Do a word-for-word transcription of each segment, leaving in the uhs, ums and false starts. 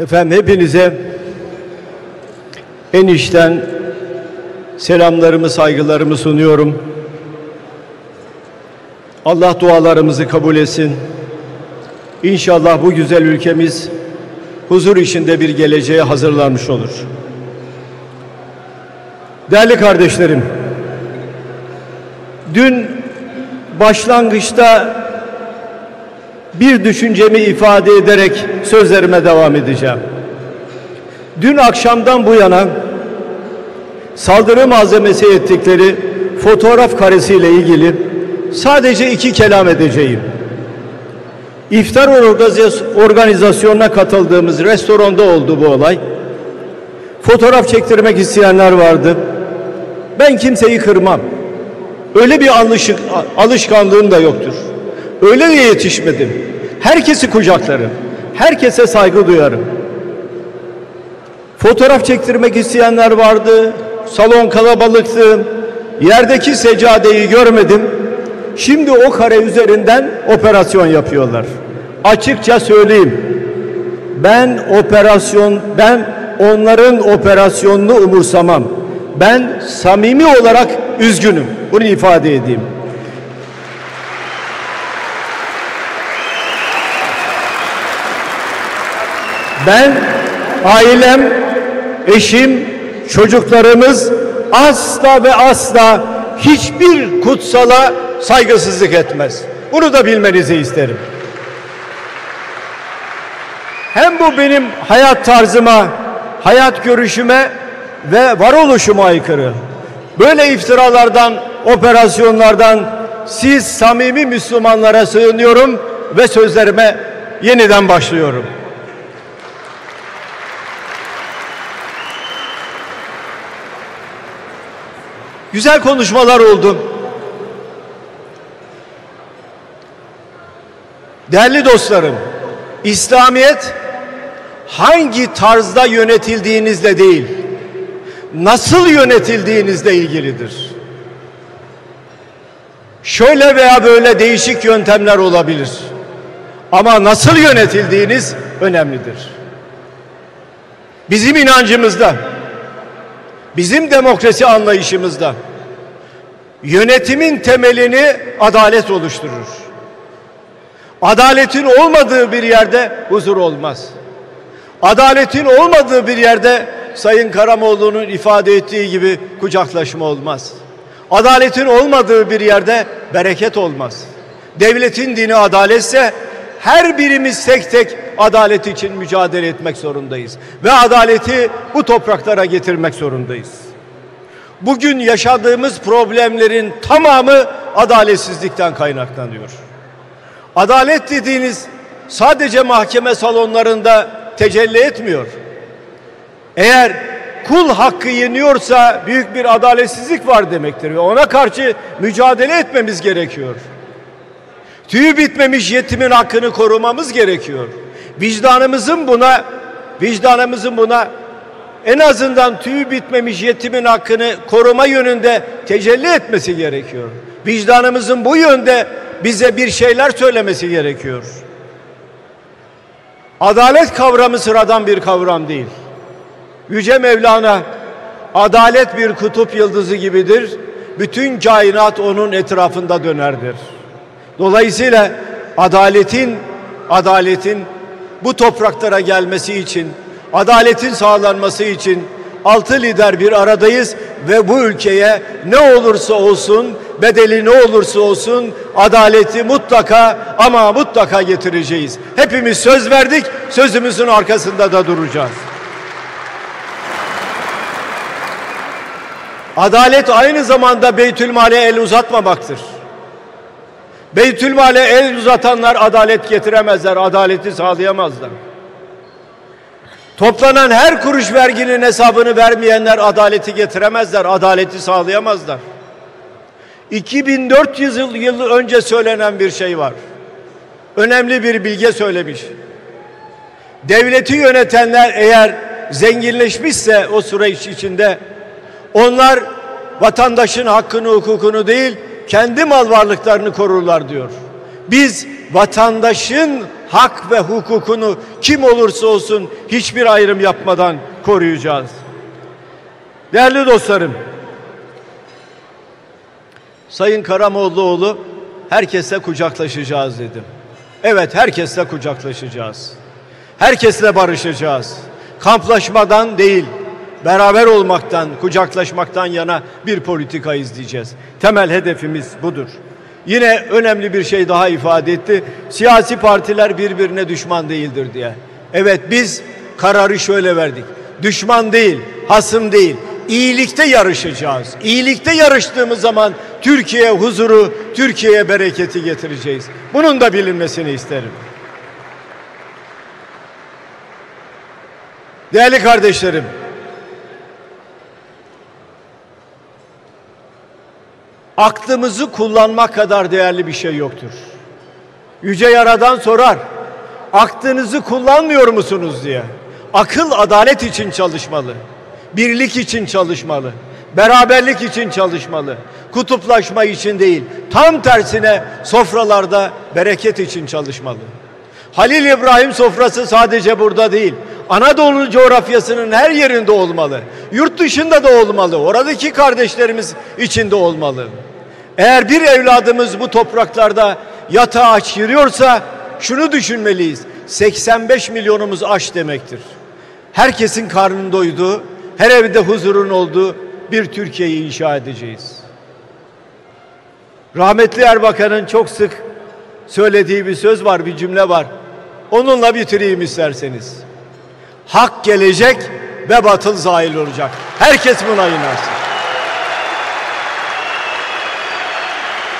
Efendim hepinize en içten selamlarımı, saygılarımı sunuyorum. Allah dualarımızı kabul etsin. İnşallah bu güzel ülkemiz huzur içinde bir geleceğe hazırlanmış olur. Değerli kardeşlerim, dün başlangıçta bir düşüncemi ifade ederek sözlerime devam edeceğim. Dün akşamdan bu yana saldırı malzemesi ettikleri fotoğraf karesiyle ilgili sadece iki kelam edeceğim. İftar organizasyonuna katıldığımız restoranda oldu bu olay. Fotoğraf çektirmek isteyenler vardı. Ben kimseyi kırmam. Öyle bir alışık, alışkanlığım da yoktur. Öyle de yetişmedim. Herkesi kucaklarım. Herkese saygı duyarım. Fotoğraf çektirmek isteyenler vardı. Salon kalabalıktı. Yerdeki seccadeyi görmedim. Şimdi o kare üzerinden operasyon yapıyorlar. Açıkça söyleyeyim. Ben operasyon, ben onların operasyonunu umursamam. Ben samimi olarak üzgünüm. Bunu ifade edeyim. Ben, ailem, eşim, çocuklarımız asla ve asla hiçbir kutsala saygısızlık etmez. Bunu da bilmenizi isterim. Hem bu benim hayat tarzıma, hayat görüşüme ve varoluşuma aykırı. Böyle iftiralardan, operasyonlardan siz samimi Müslümanlara sığınıyorum ve sözlerime yeniden başlıyorum. Güzel konuşmalar oldu. Değerli dostlarım, İslamiyet hangi tarzda yönetildiğinizle değil, nasıl yönetildiğinizle ilgilidir. Şöyle veya böyle değişik yöntemler olabilir. Ama nasıl yönetildiğiniz önemlidir. Bizim inancımızda, bizim demokrasi anlayışımızda yönetimin temelini adalet oluşturur. Adaletin olmadığı bir yerde huzur olmaz. Adaletin olmadığı bir yerde Sayın Karamollaoğlu'nun ifade ettiği gibi kucaklaşma olmaz. Adaletin olmadığı bir yerde bereket olmaz. Devletin dini adaletse her birimiz tek tek adalet için mücadele etmek zorundayız. Ve adaleti bu topraklara getirmek zorundayız. Bugün yaşadığımız problemlerin tamamı adaletsizlikten kaynaklanıyor. Adalet dediğiniz sadece mahkeme salonlarında tecelli etmiyor. Eğer kul hakkı yeniyorsa büyük bir adaletsizlik var demektir ve ona karşı mücadele etmemiz gerekiyor. Tüyü bitmemiş yetimin hakkını korumamız gerekiyor. Vicdanımızın buna, vicdanımızın buna en azından tüyü bitmemiş yetimin hakkını koruma yönünde tecelli etmesi gerekiyor. Vicdanımızın bu yönde bize bir şeyler söylemesi gerekiyor. Adalet kavramı sıradan bir kavram değil. Yüce Mevlana, adalet bir kutup yıldızı gibidir. Bütün kainat onun etrafında dönerdir. Dolayısıyla adaletin, adaletin bu topraklara gelmesi için, adaletin sağlanması için altı lider bir aradayız ve bu ülkeye ne olursa olsun, bedeli ne olursa olsun adaleti mutlaka ama mutlaka getireceğiz. Hepimiz söz verdik, sözümüzün arkasında da duracağız. Adalet aynı zamanda Beytülmale el uzatmamaktır. Beytülmale el uzatanlar adalet getiremezler, adaleti sağlayamazlar. Toplanan her kuruş verginin hesabını vermeyenler adaleti getiremezler, adaleti sağlayamazlar. iki bin dört yüz yıl önce söylenen bir şey var. Önemli bir bilge söylemiş. Devleti yönetenler eğer zenginleşmişse o süreç içinde onlar vatandaşın hakkını, hukukunu değil, kendi mal varlıklarını korurlar diyor. Biz vatandaşın hak ve hukukunu kim olursa olsun hiçbir ayrım yapmadan koruyacağız. Değerli dostlarım, Sayın Karamollaoğlu herkesle kucaklaşacağız dedim. Evet, herkesle kucaklaşacağız. Herkesle barışacağız. Kamplaşmadan değil, beraber olmaktan, kucaklaşmaktan yana bir politika izleyeceğiz. Temel hedefimiz budur. Yine önemli bir şey daha ifade etti. Siyasi partiler birbirine düşman değildir diye. Evet, biz kararı şöyle verdik. Düşman değil, hasım değil. İyilikte yarışacağız. İyilikte yarıştığımız zaman Türkiye'ye huzuru, Türkiye'ye bereketi getireceğiz. Bunun da bilinmesini isterim. Değerli kardeşlerim, aklımızı kullanmak kadar değerli bir şey yoktur. Yüce Yaradan sorar, aklınızı kullanmıyor musunuz diye. Akıl adalet için çalışmalı, birlik için çalışmalı, beraberlik için çalışmalı, kutuplaşma için değil, tam tersine sofralarda bereket için çalışmalı. Halil İbrahim sofrası sadece burada değil, Anadolu coğrafyasının her yerinde olmalı, yurt dışında da olmalı, oradaki kardeşlerimiz içinde olmalı. Eğer bir evladımız bu topraklarda yatağa aç yürüyorsa şunu düşünmeliyiz, seksen beş milyonumuz aç demektir. Herkesin karnının doyduğu, her evde huzurun olduğu bir Türkiye'yi inşa edeceğiz. Rahmetli Erbakan'ın çok sık söylediği bir söz var, bir cümle var. Onunla bitireyim isterseniz. Hak gelecek ve batıl zahil olacak. Herkes buna inansın.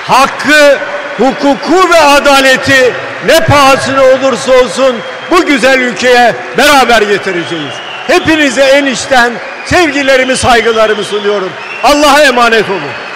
Hakkı, hukuku ve adaleti ne pahasına olursa olsun bu güzel ülkeye beraber getireceğiz. Hepinize en içten sevgilerimi, saygılarımı sunuyorum. Allah'a emanet olun.